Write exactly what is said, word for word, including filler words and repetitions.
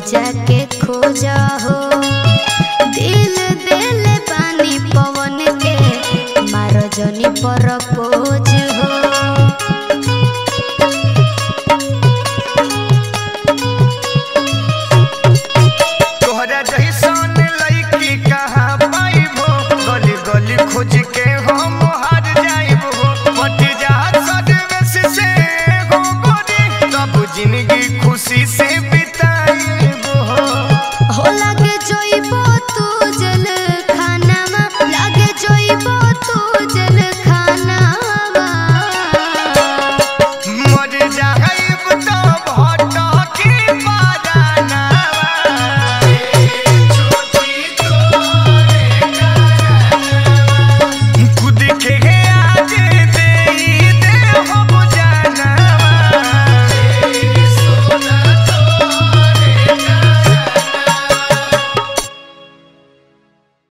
पूजा के खोजा हो।